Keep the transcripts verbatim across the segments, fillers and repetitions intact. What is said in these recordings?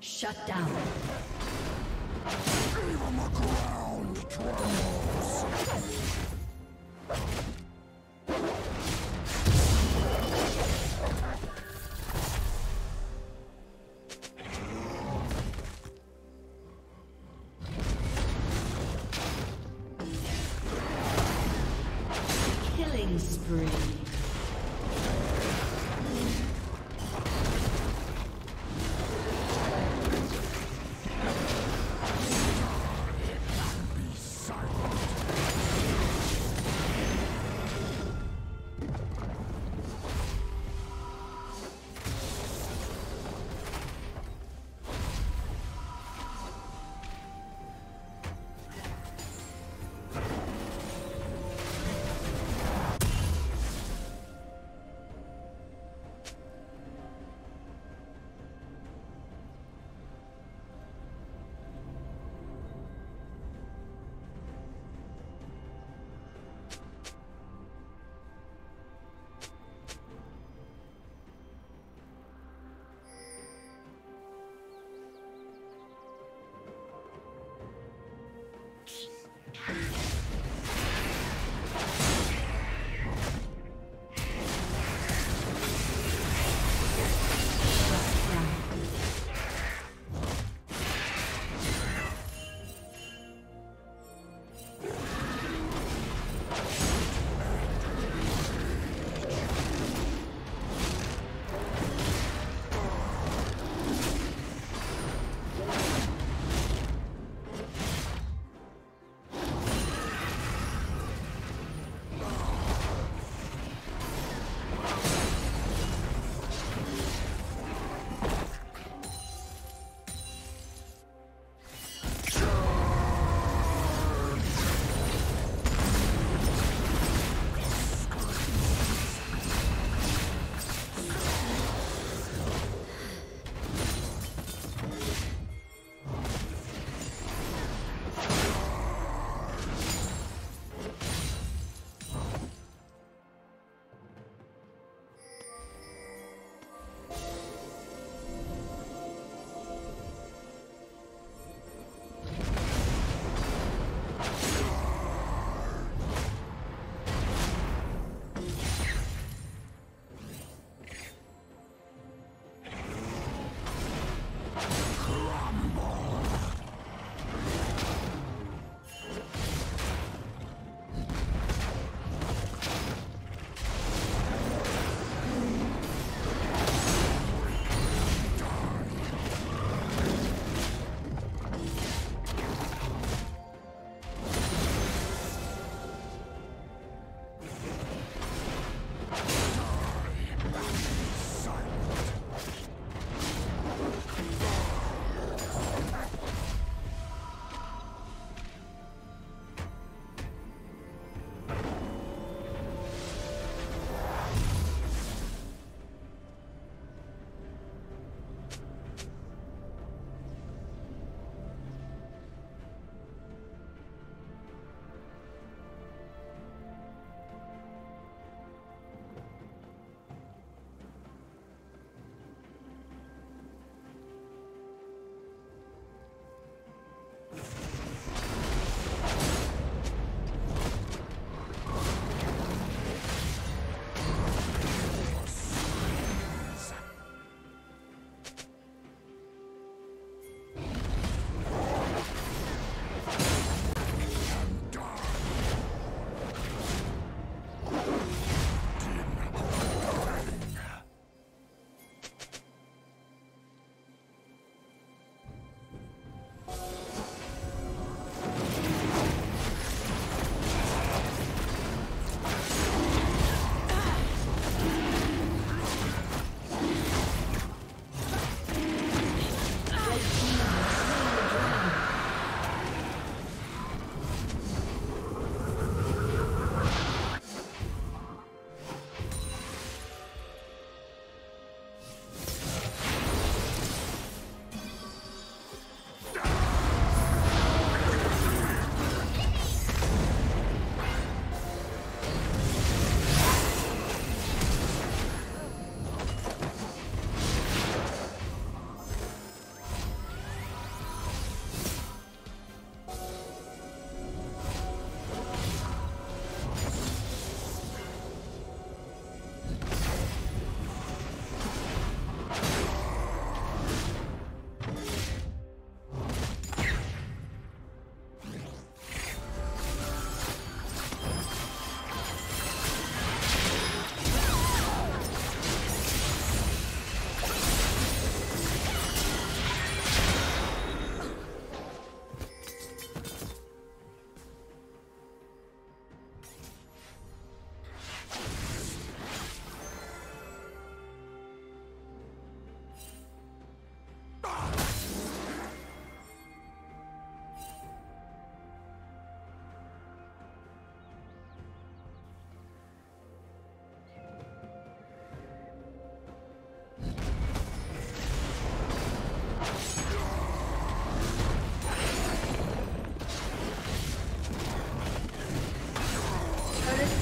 Shut down. Even the ground trembles. Silent.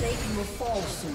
Satan will fall soon.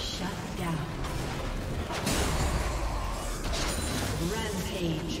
Shut down. Rampage.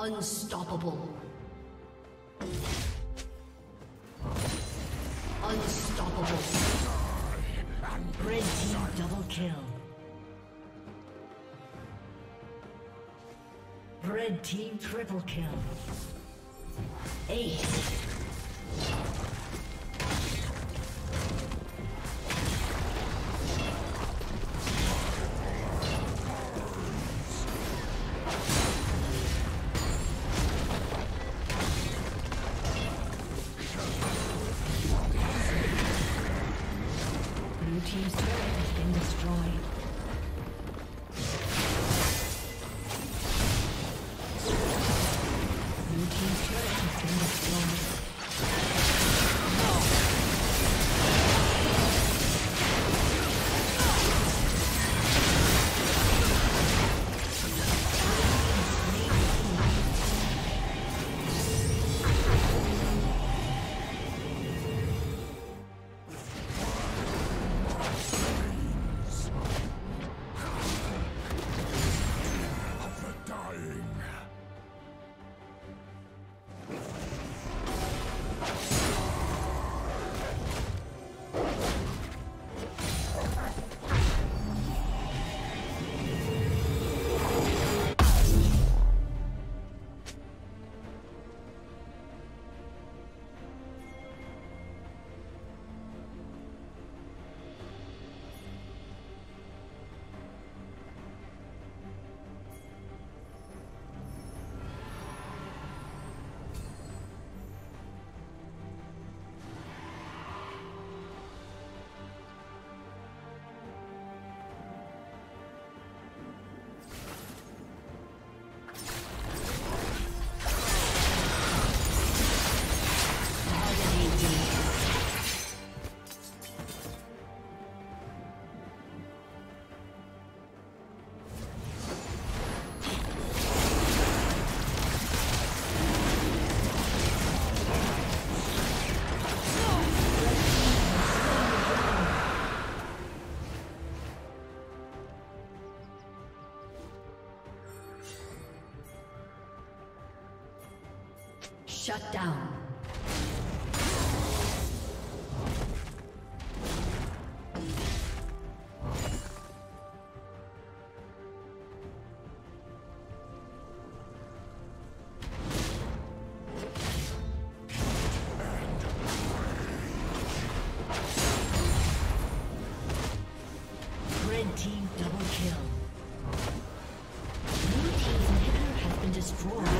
Unstoppable. Unstoppable. Red team double kill. Red team triple kill. Ace. Shut down. team double kill. Blue team's inhibitor has been destroyed.